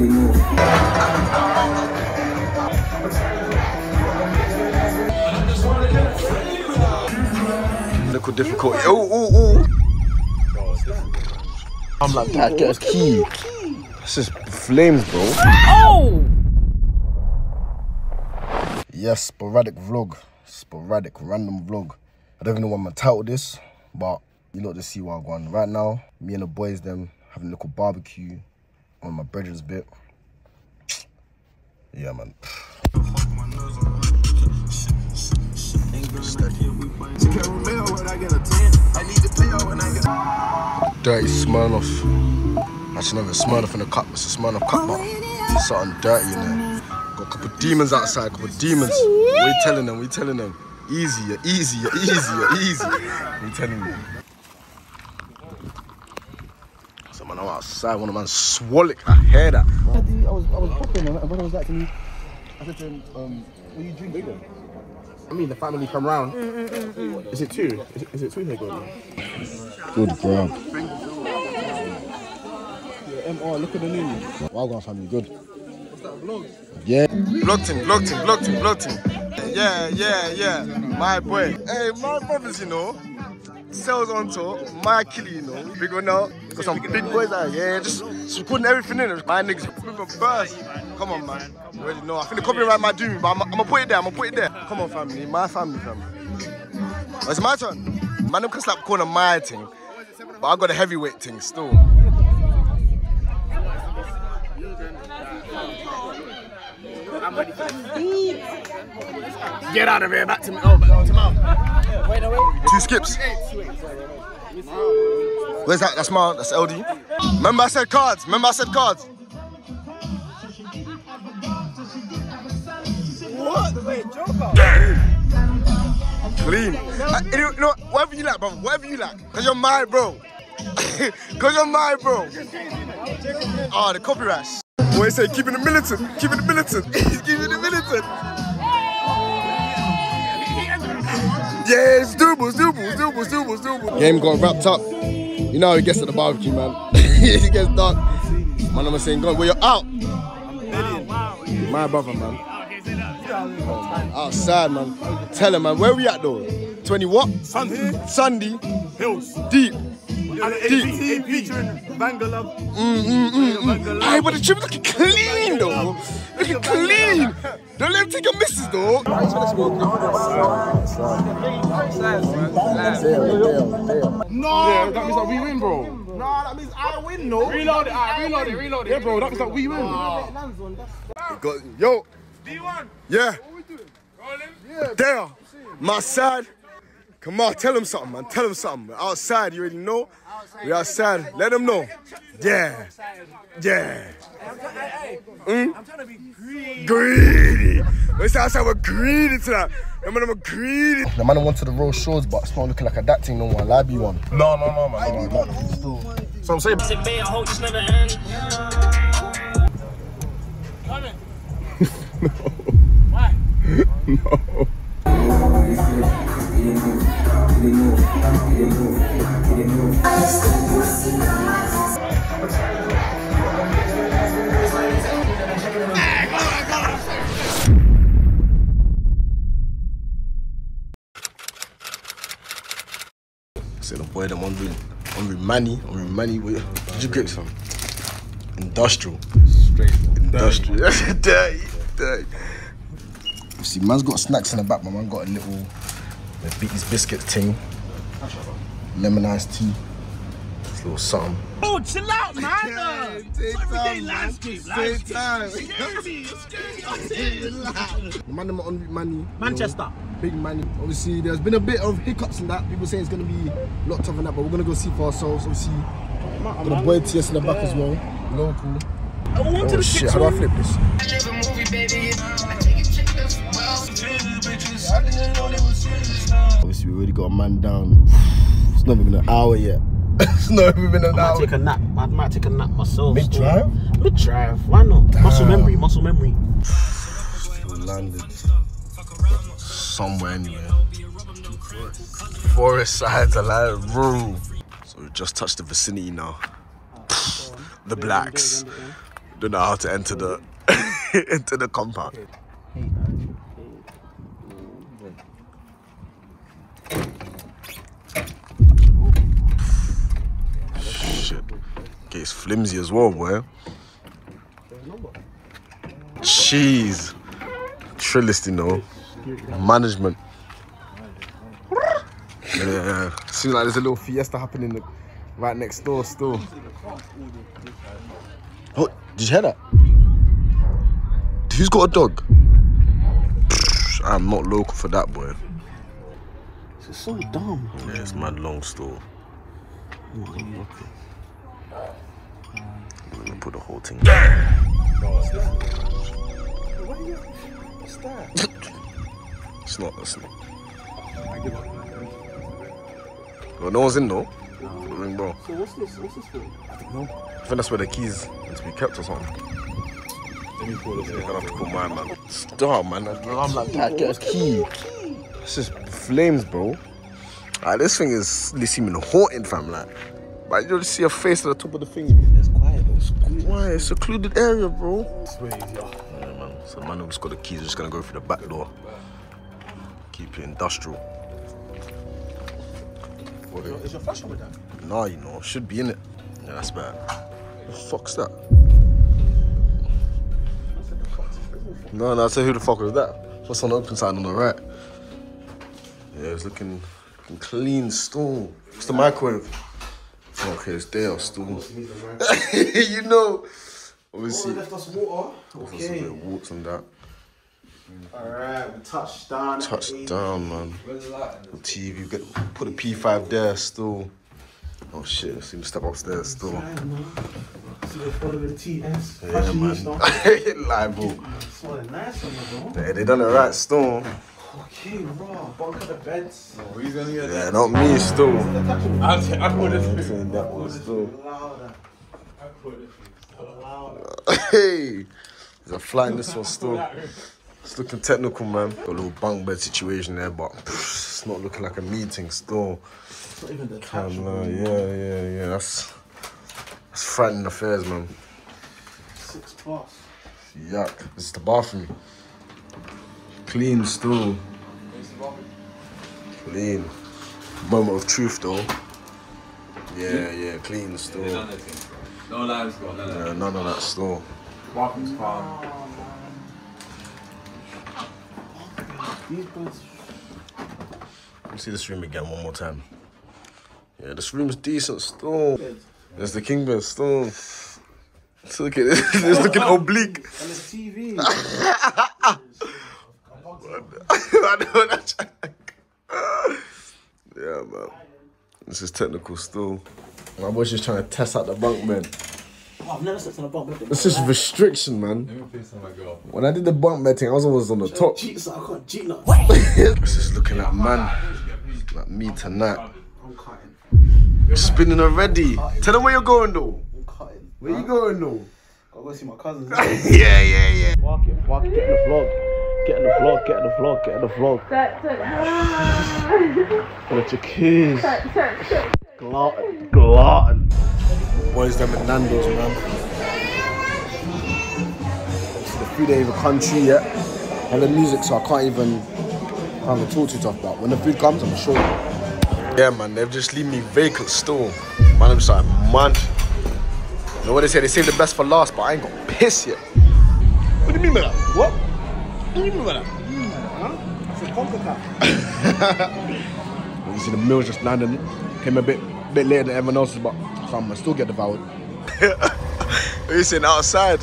they move. Look how difficult. Oh, oh. I'm like, that gets key. This is flames, bro. Oh! Yes, sporadic vlog. Sporadic, random vlog. I don't even know what I'm gonna title this, but you lot just see what I'm going. Right now, me and the boys, them, having a little barbecue on my brethren's bit. Yeah, man. Dirty Smirnoff. Actually, no, it's Smirnoff in the cup. It's a Smirnoff cup, but something dirty in there. Got a couple of demons outside, a couple of demons. We're telling them. Easier. We're telling them. So, man, I'm outside. One of them swallowed. I hear that. I was popping, and when I was like, I said to him, what are you drinking then? I mean, the family come round. Is it two? Is it two they got? Good, bro. Yeah, MR, look at the new one. Wow, guys, family, good. What's that, vlog? Yeah. Vlogging. Yeah. My boy. Hey, my brothers, you know. Sells on tour. My killie, you know. Big one now. Got some big boys out here. Just putting everything in. My niggas moving first. Come on, man. You already know. I think the copyright might do me, but I'm gonna put it there. Come on, family. My family. Oh, it's my turn. Man, them can slap corner my thing, but I got a heavyweight thing still. Get out of here, back to me. Oh, back to mom. Wait, no, wait. Two skips. Where's that? That's mom. That's LD. Remember I said cards. What? Wait, Joker. Damn. Clean. You know, whatever you like, bro. Because you're mine, bro. Oh, the copyright. What you say? Keeping it militant. He's keeping it militant. Yeah, it's doable. Game got wrapped up. You know how it gets at the barbecue, man. It gets dark. My number saying, God, well, you're out. My brother, man. Outside, man. Tell him, man. Where we at, though? 20 what? Sunday. Hills. Deep. And APT featuring Bangalore. Hey, but the trip looking clean, though. Looking clean. Don't let him take your missus, though. No, that means that we win, bro. No, that means I win, no. Reload it. Yeah, bro, that means that we win. Yo. D1. Yeah. What we doing? Rolling. There. My side. Come on, tell them something. Outside, you already know. We outside. Let them know. Yeah. I'm trying to be greedy. It's outside, we're greedy tonight. I'm greedy. The man wanted the raw shorts, but it's not looking like a that thing no more. Libby one. No, man. Libby one. So I'm saying. No. So the boy, them on the money. Did you grip some? Industrial. Straight. Industrial. That's dirty. See, man's got snacks in the back. My man got a little Beatty's biscuit thing, lemonized tea, this little something. Oh, chill out, man! Everyday landscape. Scary. The man them on money. Manchester. You know, big money. Obviously, there's been a bit of hiccups in that. People saying it's gonna be a lot tougher than that, but we're gonna go see for ourselves. Obviously, got a boy TS in the back as well. Local. Oh shit! How do I flip this? Obviously, we already got a man down. It's not even an hour yet. I might take a nap. myself. Mid drive. Why not? Damn. Muscle memory. Still landed. Somewhere anyway. Forest sides are like rural. So we just touched the vicinity now. The blacks. don't know how to enter the into the compound. Shit. Okay, it's flimsy as well, boy. Jeez. Trillist, you know. Management. Yeah. Seems like there's a little fiesta happening right next door still. Oh, did you hear that? Who's got a dog? I'm not local for that, boy. It's so dumb. Yeah, it's mad long still. I'm gonna put the whole thing down. What's that? It's not listening. Well, no one's in though. No. Ring bell. So what's this for? I don't know. I think that's where the keys are to be kept or something. Let me call this. I'm gonna have to call my man. Stop, man. I'm like, I get a key. It's just flames, bro. Like, this thing is seeming haunted, fam. Like you'll just see a face at the top of the thing. It's quiet, though. It's quiet. Why? It's a secluded area, bro. It's way easier. Yeah, man. So, man, who's just got the keys, just gonna go through the back door. Keep it industrial. What is your fashion with that? Nah, you know, should be in it. Yeah, that's bad. Who the fuck's that? No, I said, who the fuck was that? What's on the open side on the right? Yeah, it was looking clean still. What's the microwave? Okay, it's there still. You know, obviously. Oh, left us water. Okay. Water and that. Alright, we touched down. Touched down, man. The TV, put a P5 there still. Oh shit, I seem to step upstairs still. Yeah, man. Liable. They done it right still. Okay, raw. Bunk of the beds. Yeah, not me still. I put it through. That one still. I put it through. Hey! There's a fly in this one still. It's looking technical, man. Got a little bunk bed situation there, but it's not looking like a meeting still. It's not even the camera. Yeah. That's frightening affairs, man. 6 plus. Yuck. It's the bathroom. Clean still. Where's the bathroom? Clean. Moment of truth, though. Yeah, clean still. Yeah, no lives, bro. Yeah, none of that still. Bathroom's calm. Let me see this room again one more time. Yeah, this room's decent still. There's the king bed still. It's looking, oblique. And it's TV. Yeah, man. This is technical still. My boy's just trying to test out the bunk bed. Oh, I've never slept on a bunk bed. It's just restriction, man. Let me please tell my girl. When I did the bunk bed thing, I was always on the top. Jesus, I can't cheat now. This is looking like man, like me tonight. I'm cutting. Spinning already. Tell them where you're going though. I'm cutting. Where you going though? Gotta go see my cousins. Yeah. Walk it. Get in the vlog. Get in the vlog. That's your kids. Glutton. Boys, them at Nando's, man. The food ain't even come true yet. Hella music, so I can't even talk too tough about. When the food comes, I'm sure. Yeah, man, they've just leave me vacant still. Man, I'm just like, man. You know what they say? They save the best for last, but I ain't gonna piss yet. What do you mean by that? What? It's a complicated. Well, you see the meal just landing. Came a bit later than everyone else's, but I'm gonna still get devoured. What are you saying outside?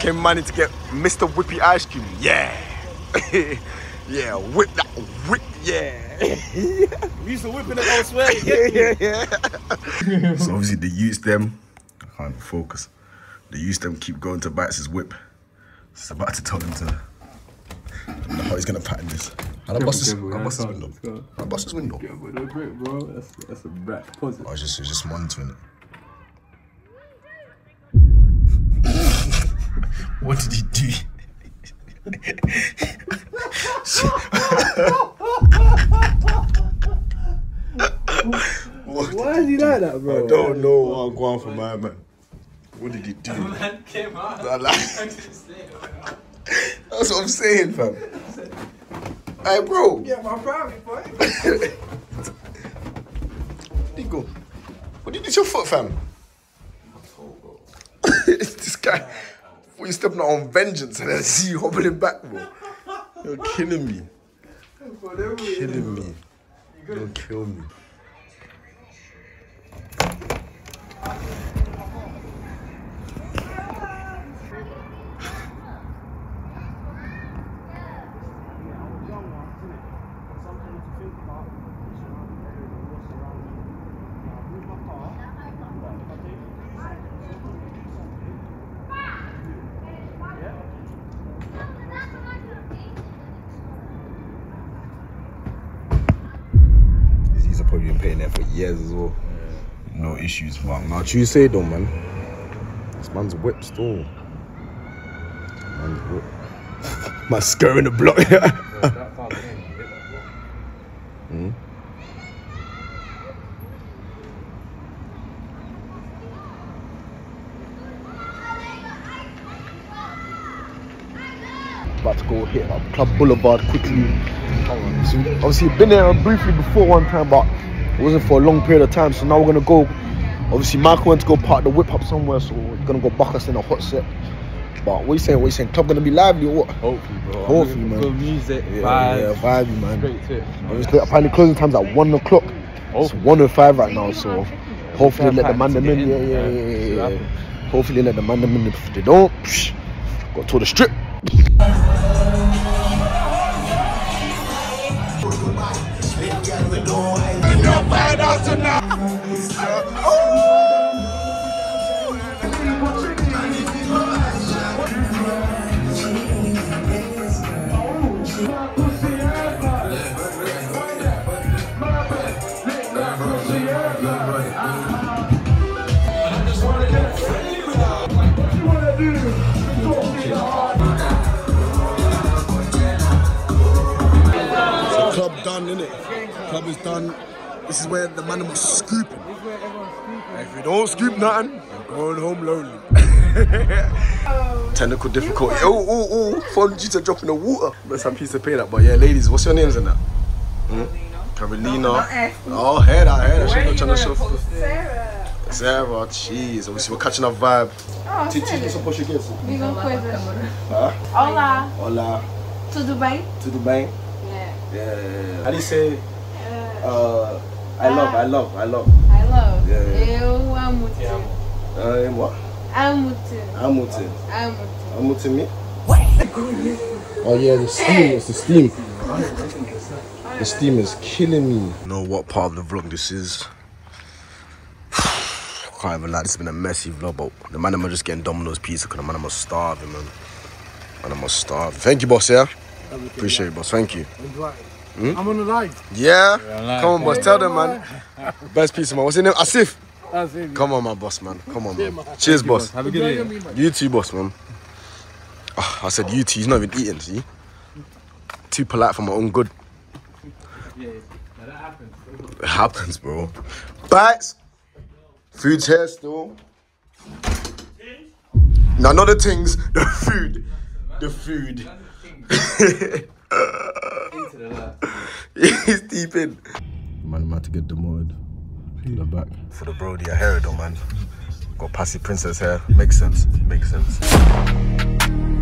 Came money to get Mr. Whippy ice cream. Yeah. Yeah, whip that whip, yeah. We used to whip it elsewhere. Yeah. So obviously the youths them, I can't even focus. The youths them keep going to bites his whip. It's about to tell him to. I don't know how he's gonna pattern this. And I bust this window. Yeah, but they're great, bro. That's a wrap. Positive. I was just monitoring it. What did he do? Why is he like that, bro? I don't know what I'm going for, my man. What did he do? The man came out. That's what I'm saying, fam. Hey, bro. Yeah, my private boy. Where'd he go? What did you do to your foot, fam? My toe, bro. This guy. Thought you stepping out on vengeance and I see you hobbling back, bro. You're killing me. You're killing me. Don't kill me. Probably been paying there for years as well. Yeah. No issues, man. Now Tuesday though, man. This man's whipped still. Man's whipped. My skirt in the block. Bro, that far in, you hit that block. Hmm? About to go hit up Club Boulevard quickly. So obviously been there briefly before one time, but it wasn't for a long period of time. So now we're gonna go. Obviously Michael went to go park the whip up somewhere, so we're gonna go buck us in a hot set. But what you saying? What you saying? Club gonna be lively or what? Hopefully, bro. Hopefully, man. Good music, vibey, man. Great tip. Apparently closing time's at 1 o'clock. It's 1:05 right now, so hopefully they let the man them in. Yeah. Hopefully they let the man them in. If they don't, psh, got to the strip. Club done, innit? Club is done. This is where the man was scooping. If you don't scoop nothing, I'm going home lonely. Technical difficulty. Oh, Fondue to drop in the water. There's some piece to pay that. But yeah, ladies, what's your names in that? Carolina. Oh, hear that. She's not trying to shuffle. Sarah, jeez. Obviously, we're catching a vibe. Titi, what's up, Portuguese? Hola. Hola. Tudo bem? Tudo bem? Yeah. How do you say? I love. Yeah, yeah. Eu amo-te. Amo. Amo-te me? What? Oh yeah, it's the steam. The steam is killing me. You know what part of the vlog this is? Can't even lie, this has been a messy vlog, but the man am just getting Domino's pizza because the man am starving, man. Thank you, boss, yeah? Appreciate it, boss, thank you. Hmm? I'm on the line. Yeah. Come on, boss. Tell them, man. Best pizza, man. What's your name? Asif. Come on, my boss, man. Come on, man. Cheers, boss. Have a good day. You too, boss, man. Oh, I said you too. He's not even eating, see? Too polite for my own good. Yeah, that happens. It happens, bro. Bites. Food's here still. No, not the things. The food. The food. He's deep in. Man, I'm about to get demoted. To the back. For the Brody, I hear it though, man. Got Passy Princess hair. Makes sense.